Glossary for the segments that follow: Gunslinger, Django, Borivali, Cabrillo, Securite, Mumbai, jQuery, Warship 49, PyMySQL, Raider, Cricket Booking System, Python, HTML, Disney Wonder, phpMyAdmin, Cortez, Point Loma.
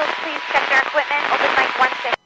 vehicles, please check their equipment. Open mic 16.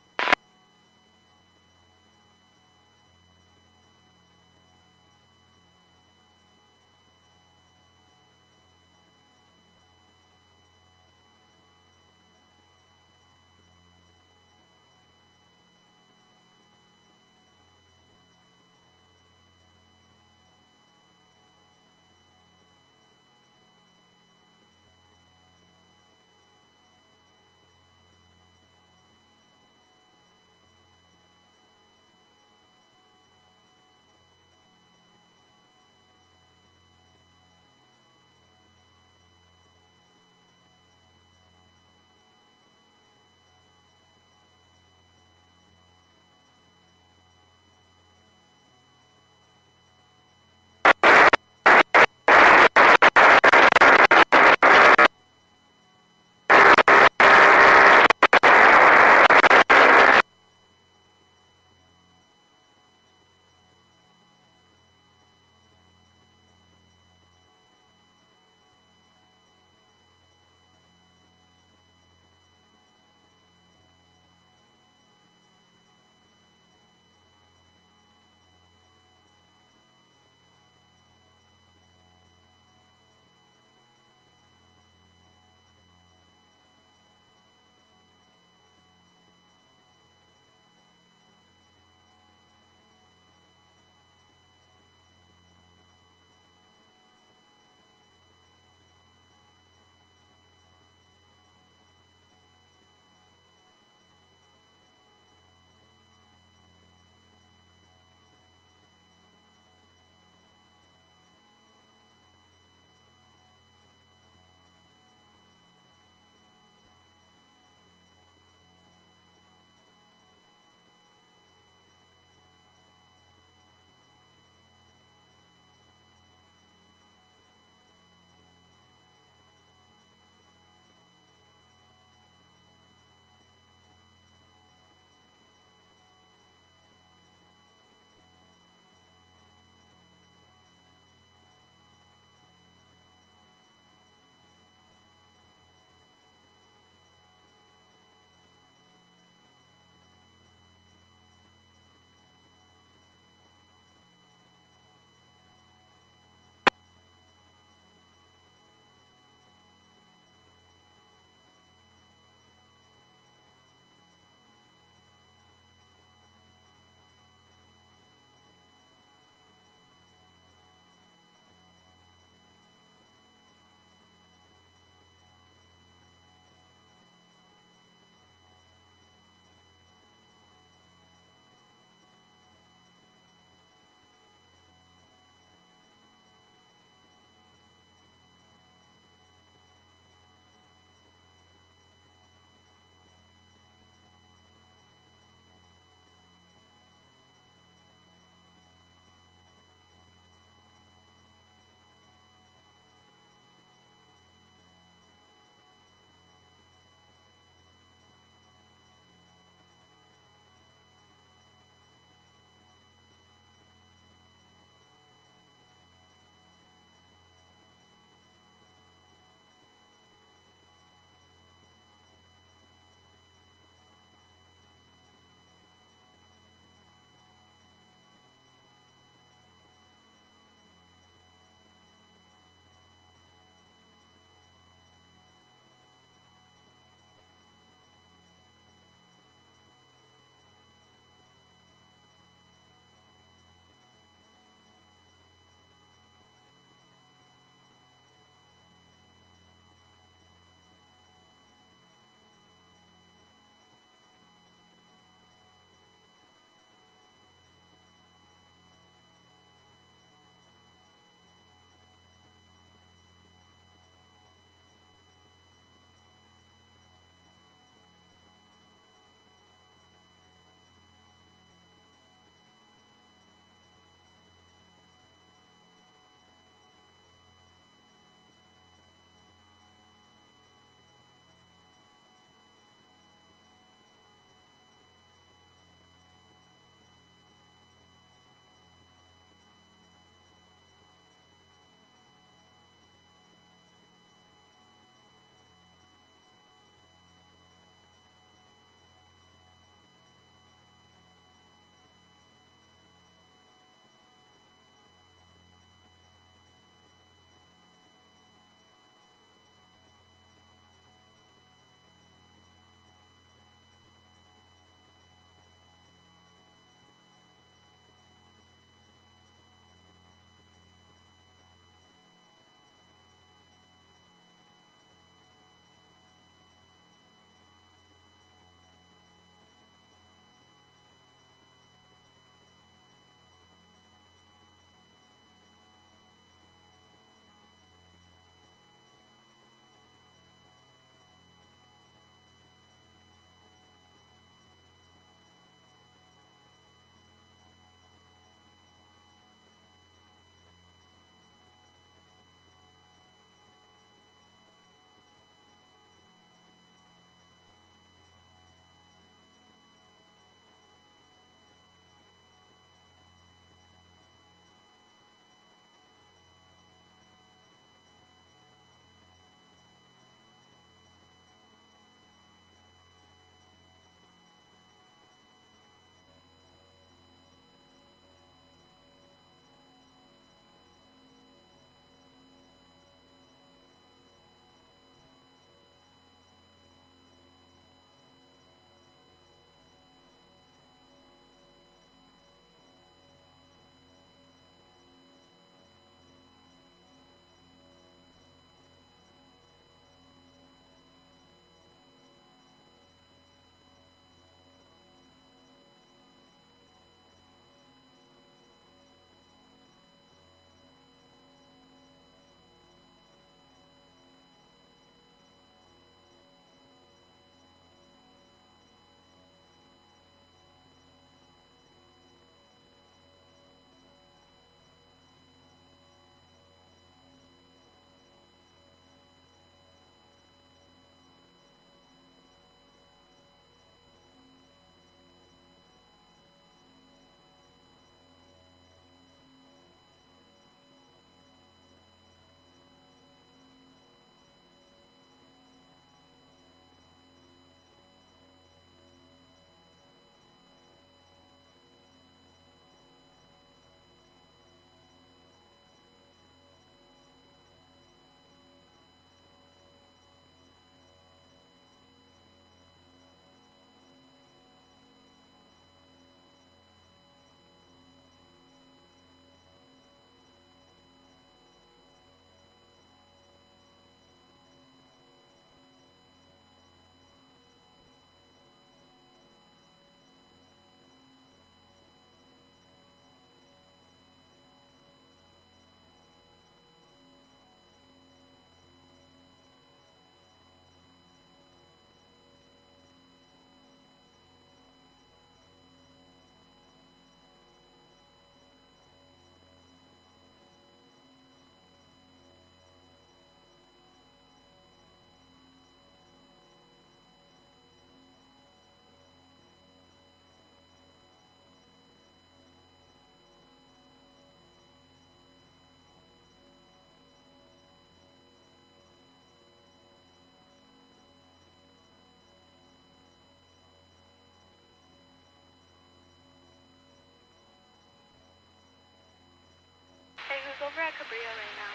Hey, who's over at Cabrillo right now?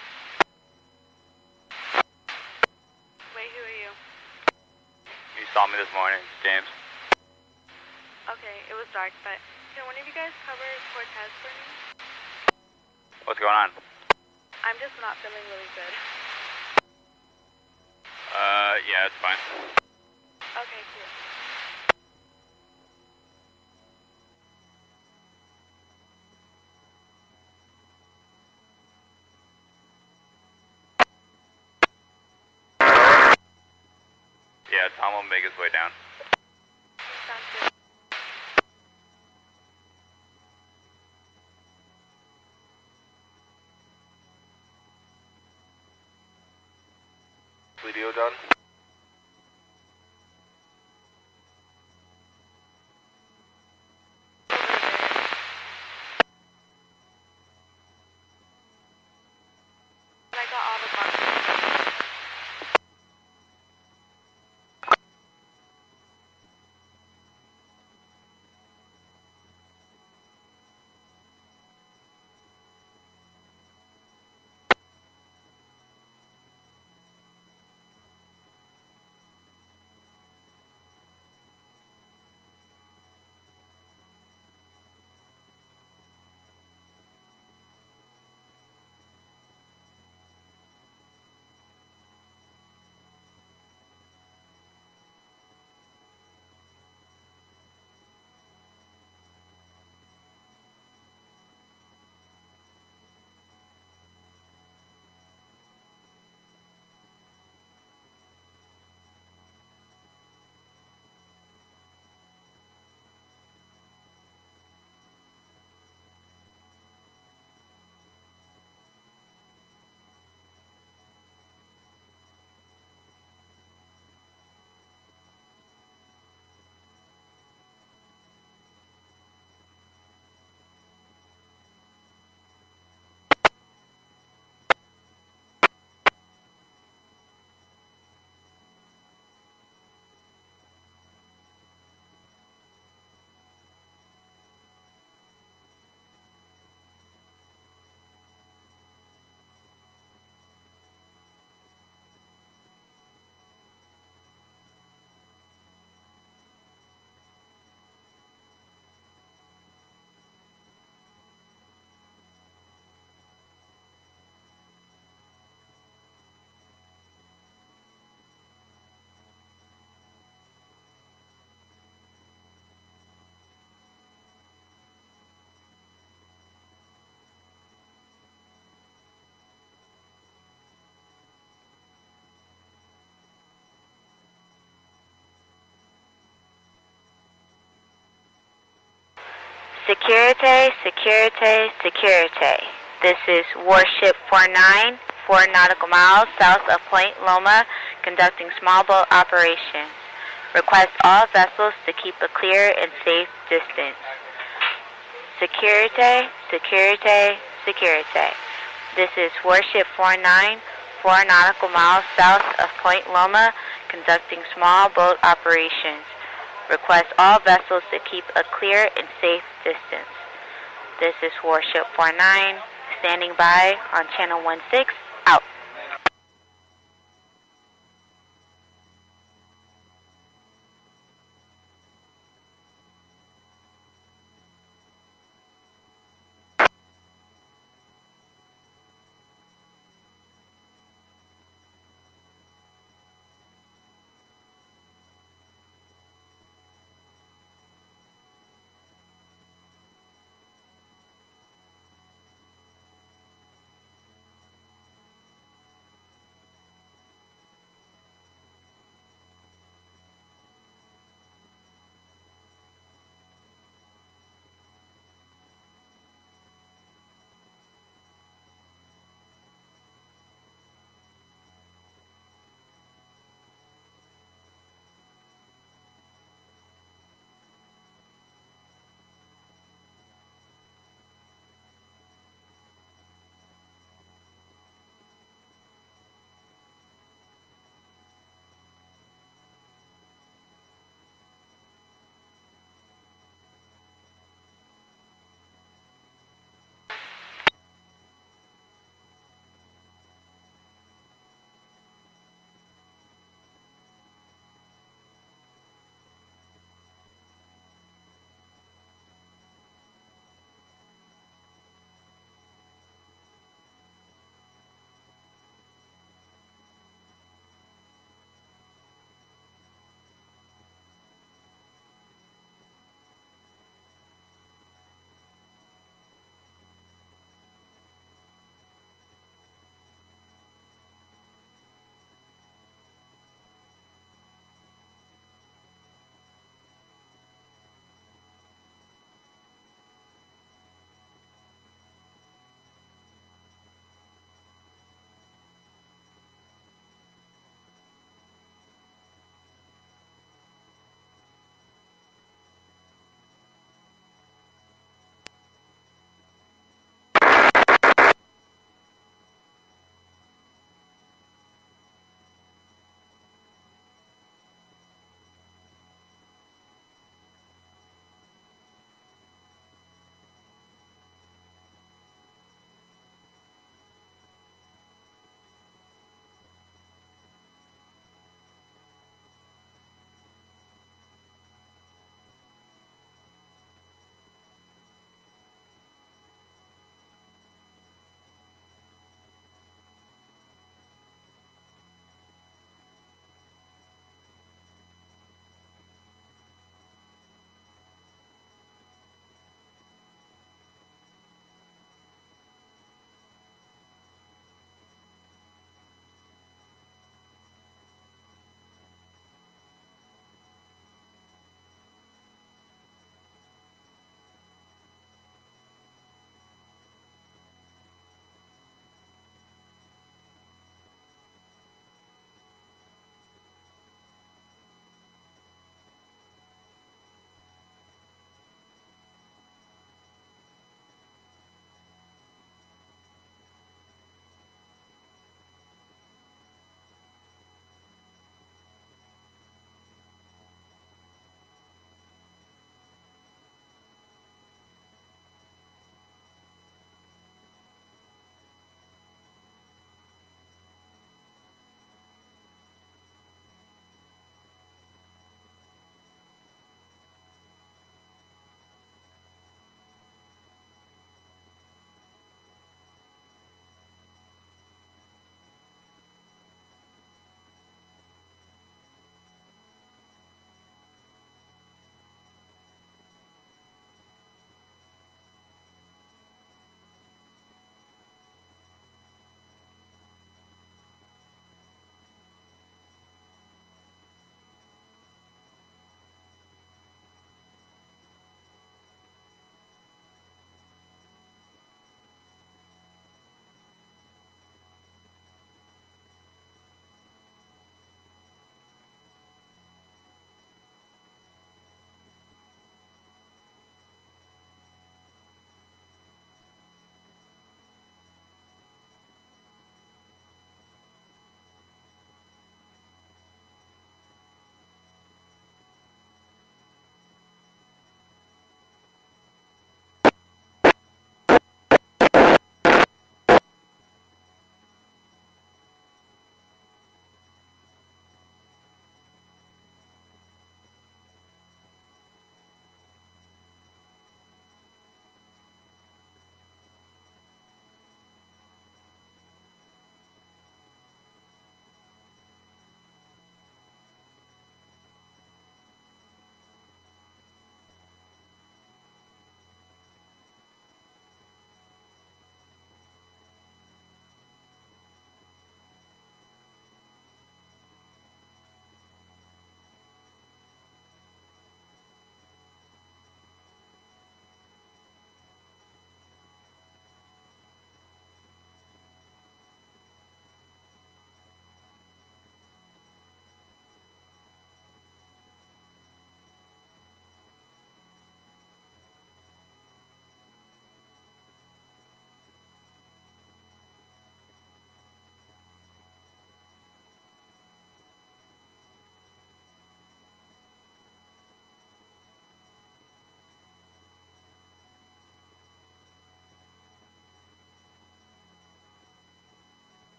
Wait, who are you? You saw me this morning, James. Okay, it was dark, but can one of you guys cover Cortez for me? What's going on? I'm just not feeling really good. Yeah, it's fine. Okay, cool. Yeah, Tom will make his way down. Sounds good. Video done. Security, security, security. This is Warship 49, 4 nautical miles south of Point Loma, conducting small boat operations. Request all vessels to keep a clear and safe distance. Security, security, security. This is Warship 49, 4 nautical miles south of Point Loma, conducting small boat operations. Request all vessels to keep a clear and safe distance. This is Warship 49, standing by on Channel 16, out.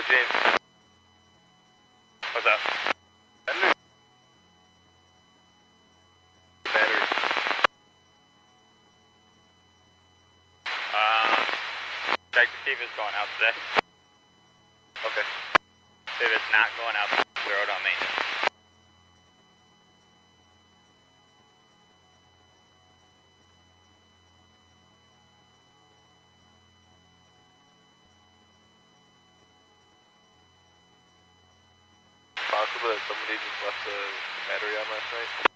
Yo, James. What's up? Check to see if it's going out today. Okay. If it's not going out, we're out on maintenance. Possible that somebody just left the battery on last night?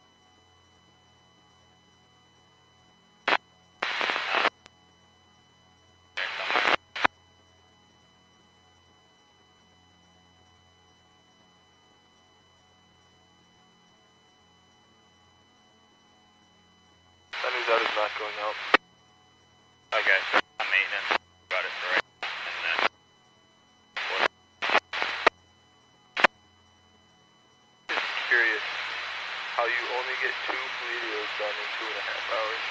That is not going out. Okay, so on maintenance, got it for right now, and then just curious how you only get 2 videos done in 2.5 hours.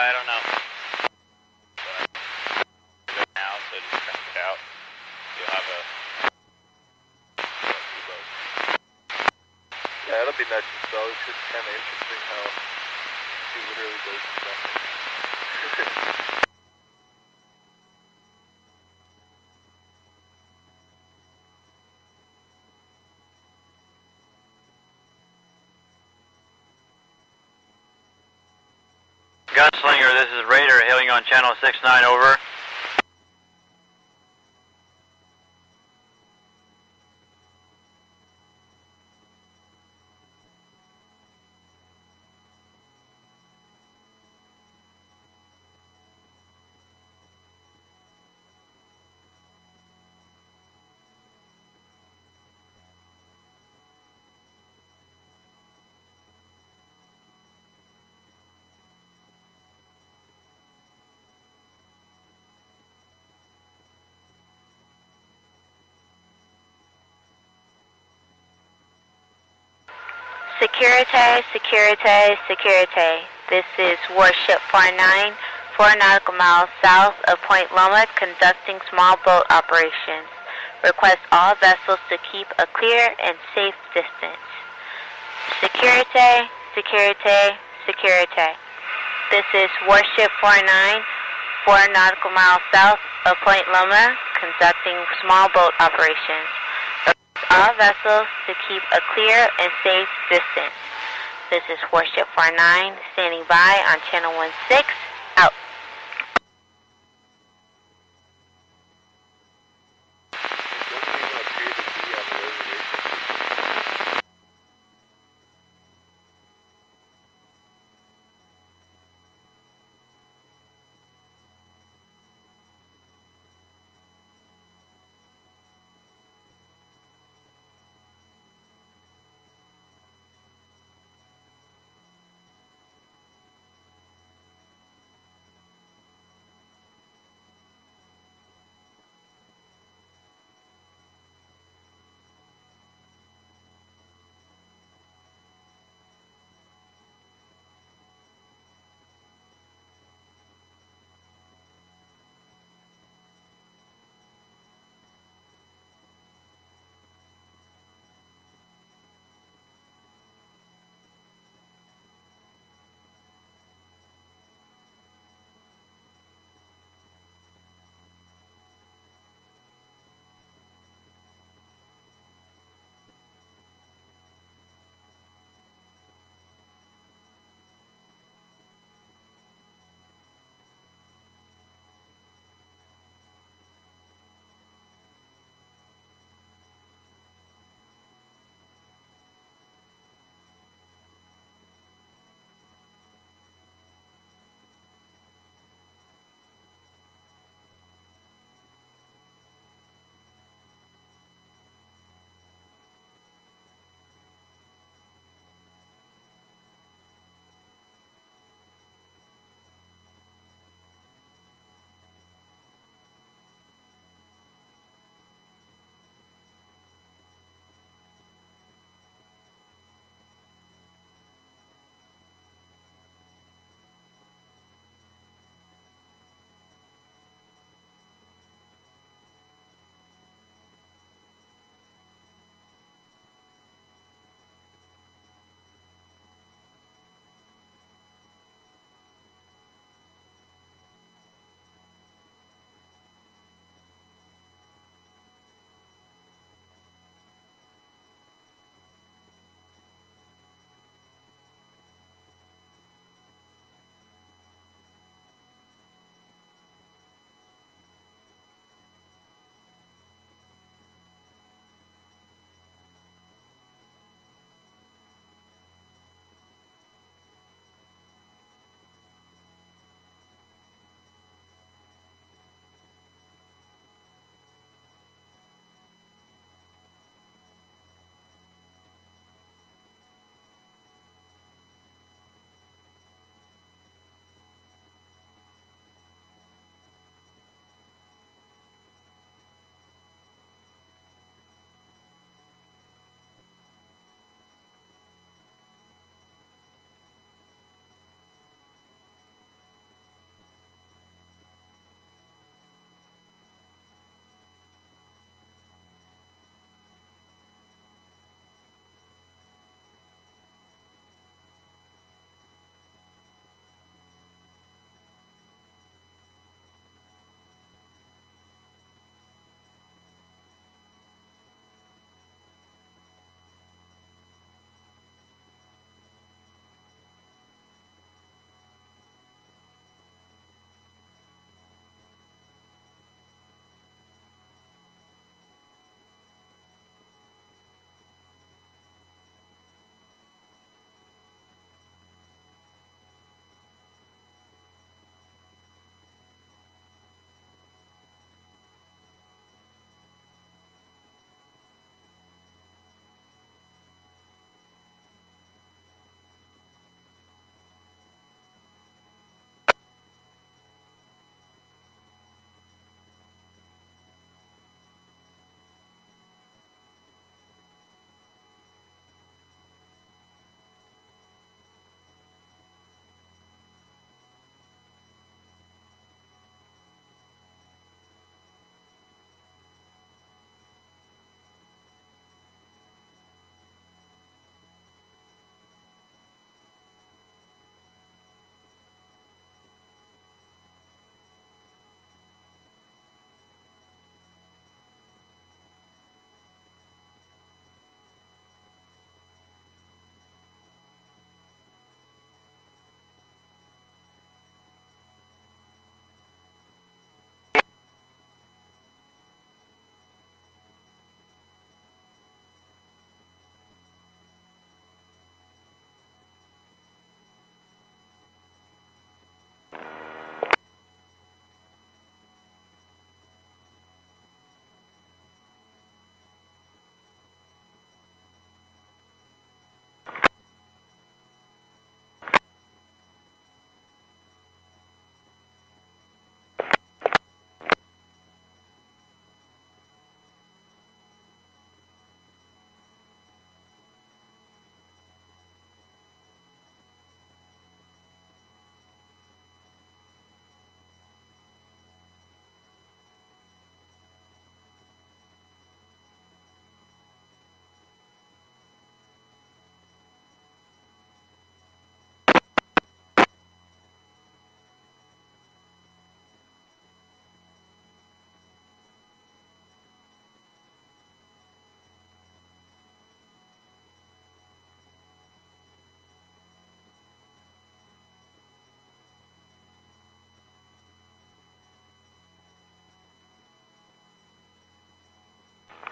I don't know. But now, so just check it out. You'll have a yeah, it'll be nice and solid. It's just kind of interesting how it literally goes to nothing. Gunslinger, this is Raider, hailing on channel 69, over. Securite, Securite, Securite. This is Warship 49, 4 nautical miles south of Point Loma, conducting small boat operations. Request all vessels to keep a clear and safe distance. Securite, Securite, Securite. This is Warship 49, 4 nautical miles south of Point Loma, conducting small boat operations. All vessels to keep a clear and safe distance. This is Warship 49, standing by on channel 16, out.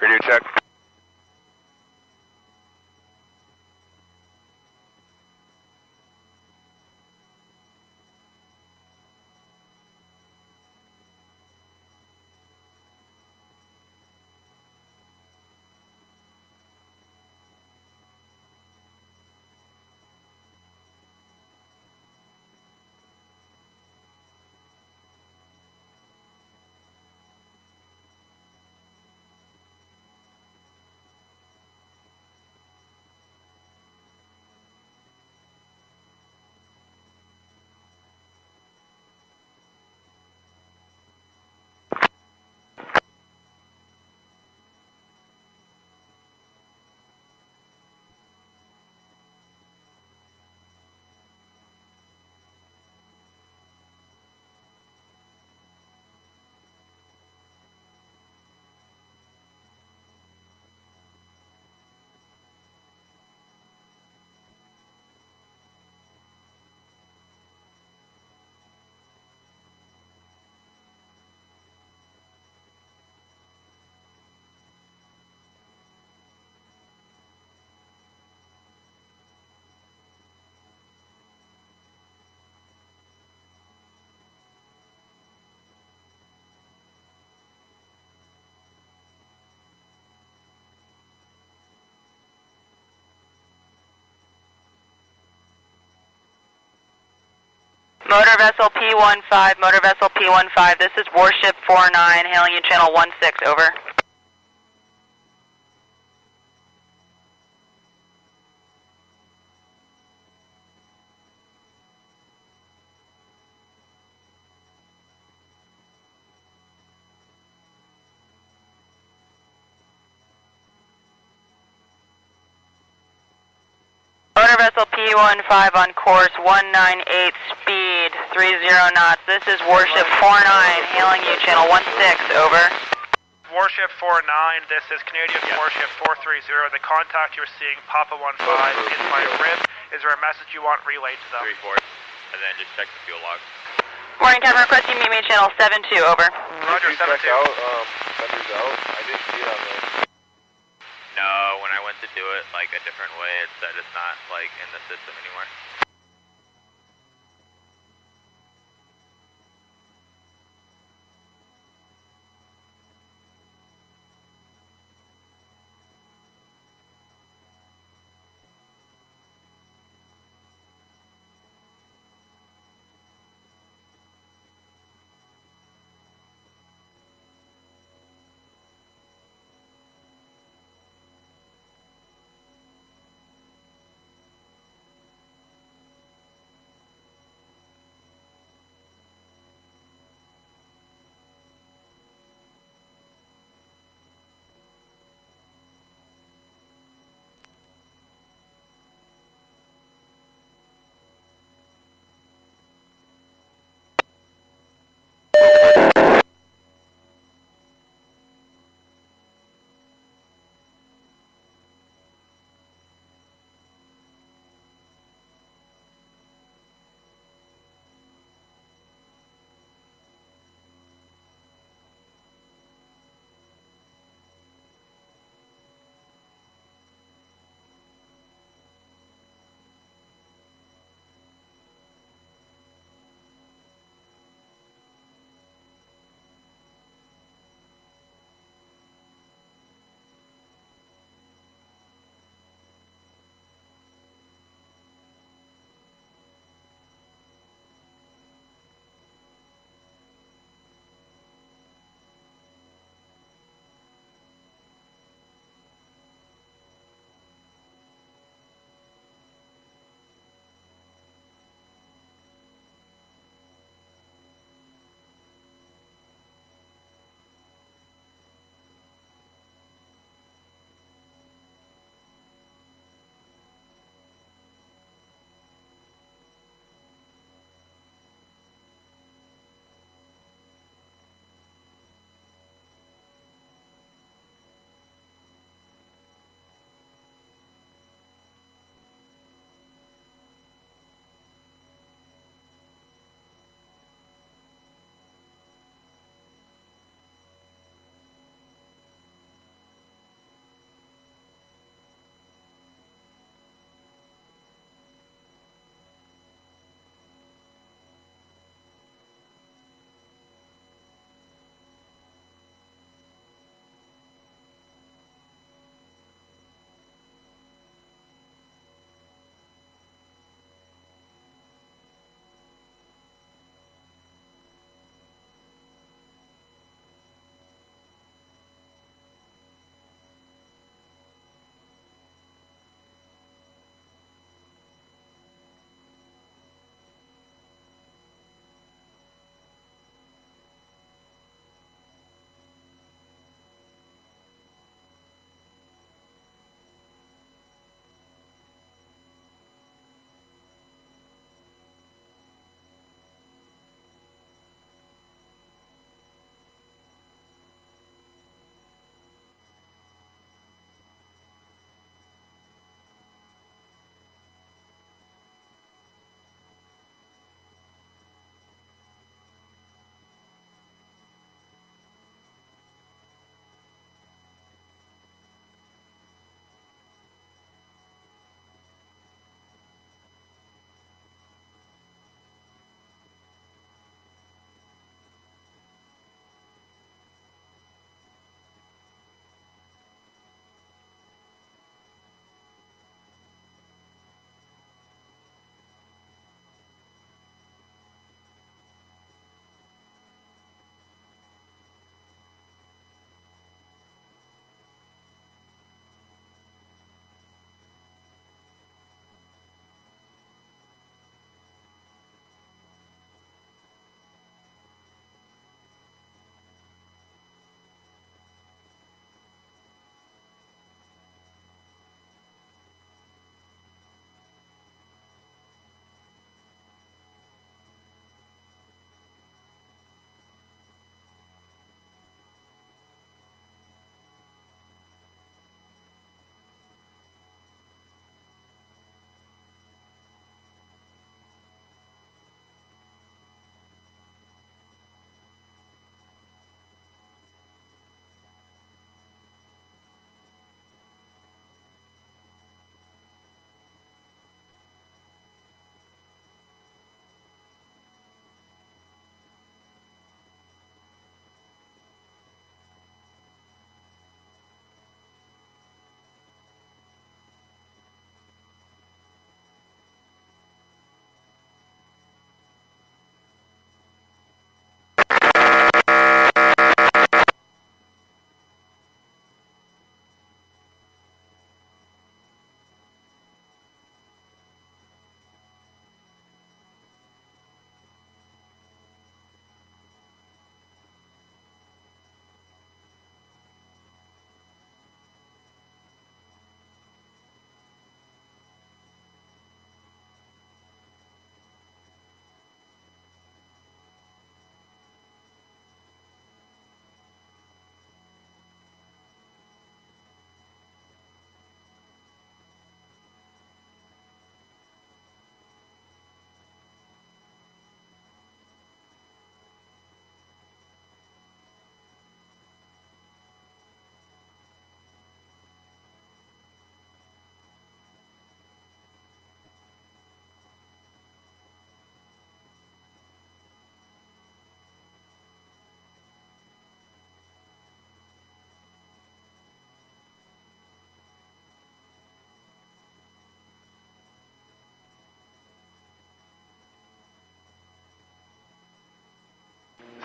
Radio check. Motor vessel P15, motor vessel P15, this is Warship 49, hailing you channel 16, over. P15 on course 198, speed 30 knots. This is Warship 49, hailing you channel 16, over. Warship 49, this is Canadian Warship 430. The contact you're seeing, Papa 15, in my rib. Is there a message you want relayed to them? 3-4, and then just check the fuel log. Morning, Captain, requesting meet me channel 72, over. Roger, 72. Numbers out, I didn't see it on there. No, when I went to do it like a different way, it said it's not like in the system anymore.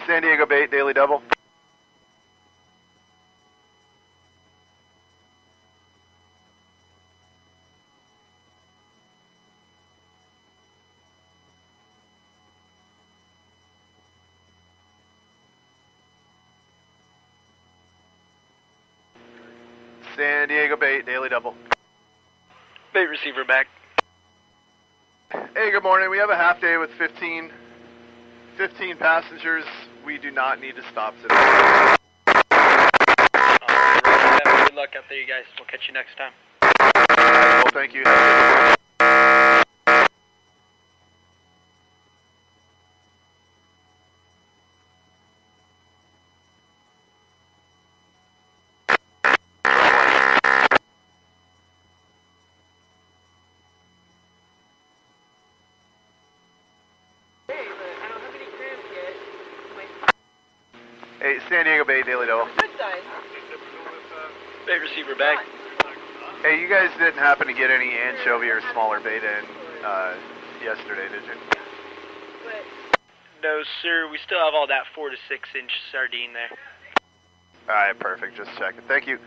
San Diego Bay, Daily Double. San Diego Bay, Daily Double. Bay receiver back. Hey, good morning. We have a half day with 15 passengers. We do not need to stop today. Have good luck out there, you guys. We'll catch you next time. Well, thank you. San Diego Bay, Daily Double. Bay receiver back. Hey, you guys didn't happen to get any anchovy or smaller beta in yesterday, did you? No, sir. We still have all that 4 to 6 inch sardine there. All right, perfect. Just checking. Thank you.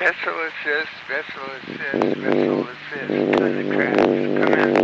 Vessel assist, vessel assist, vessel assist to the craft. Come in.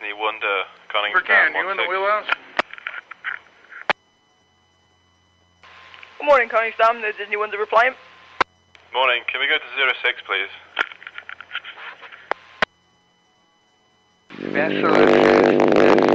Disney Wonder, Cunningham. Can you in the wheelhouse? Good morning, Cunningham. The Disney Wonder replying. Morning, can we go to 06, please? Yes, sir.